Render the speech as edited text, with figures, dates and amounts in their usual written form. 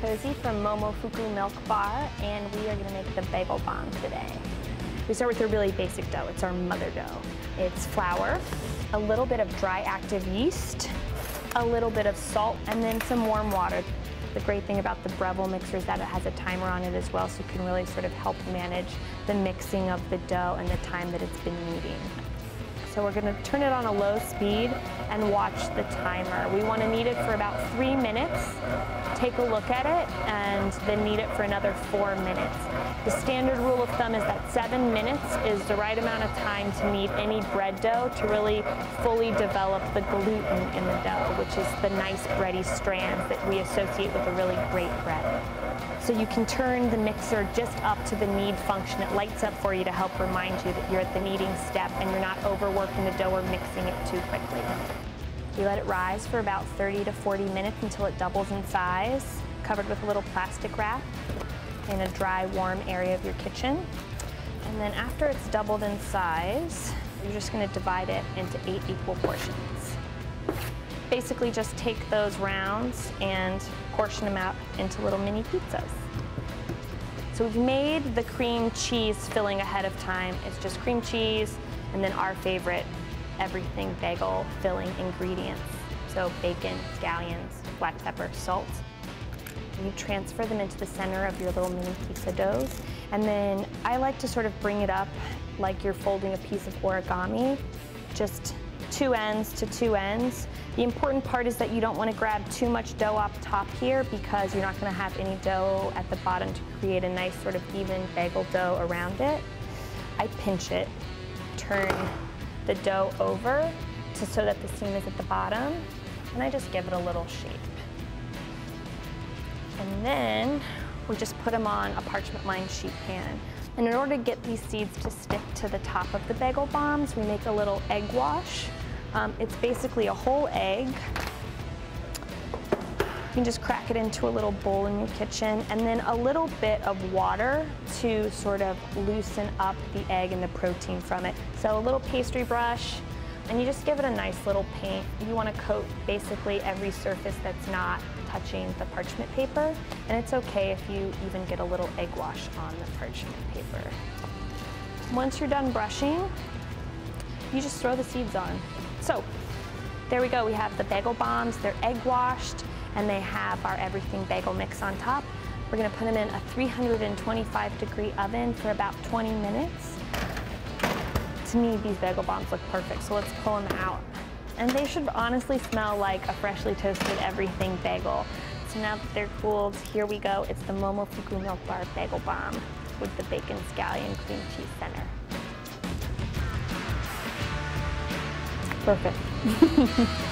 Tosi from Momofuku Milk Bar, and we are going to make the bagel bomb today. We start with a really basic dough. It's our mother dough. It's flour, a little bit of dry active yeast, a little bit of salt, and then some warm water. The great thing about the Breville mixer is that it has a timer on it as well, so you can really sort of help manage the mixing of the dough and the time that it's been kneading. So we're going to turn it on a low speed and watch the timer. We want to knead it for about 3 minutes, take a look at it, and then knead it for another 4 minutes. The standard rule of thumb is that 7 minutes is the right amount of time to knead any bread dough to really fully develop the gluten in the dough, which is the nice bready strands that we associate with a really great bread. So you can turn the mixer just up to the knead function. It lights up for you to help remind you that you're at the kneading step and you're not overworking the dough or mixing it too quickly. You let it rise for about 30 to 40 minutes until it doubles in size, covered with a little plastic wrap in a dry, warm area of your kitchen. And then after it's doubled in size, you're just going to divide it into 8 equal portions. Basically just take those rounds and portion them out into little mini pizzas. So we've made the cream cheese filling ahead of time. It's just cream cheese and then our favorite everything bagel filling ingredients. So bacon, scallions, black pepper, salt. You transfer them into the center of your little mini pizza doughs. And then I like to sort of bring it up like you're folding a piece of origami, just two ends to two ends. The important part is that you don't want to grab too much dough up top here because you're not going to have any dough at the bottom to create a nice sort of even bagel dough around it. I pinch it, turn the dough over so that the seam is at the bottom, and I just give it a little shape. And then we just put them on a parchment-lined sheet pan. And in order to get these seeds to stick to the top of the bagel bombs, we make a little egg wash. It's basically a whole egg. You can just crack it into a little bowl in your kitchen, and then a little bit of water to sort of loosen up the egg and the protein from it. So a little pastry brush, and you just give it a nice little paint. You want to coat basically every surface that's not touching the parchment paper, and it's okay if you even get a little egg wash on the parchment paper. Once you're done brushing, you just throw the seeds on. So there we go. We have the bagel bombs. They're egg washed, and they have our everything bagel mix on top. We're going to put them in a 325-degree oven for about 20 minutes. To me, these bagel bombs look perfect, so let's pull them out. And they should honestly smell like a freshly toasted everything bagel. So now that they're cooled, here we go. It's the Momofuku Milk Bar Bagel Bomb with the bacon, scallion, cream cheese center. Perfect.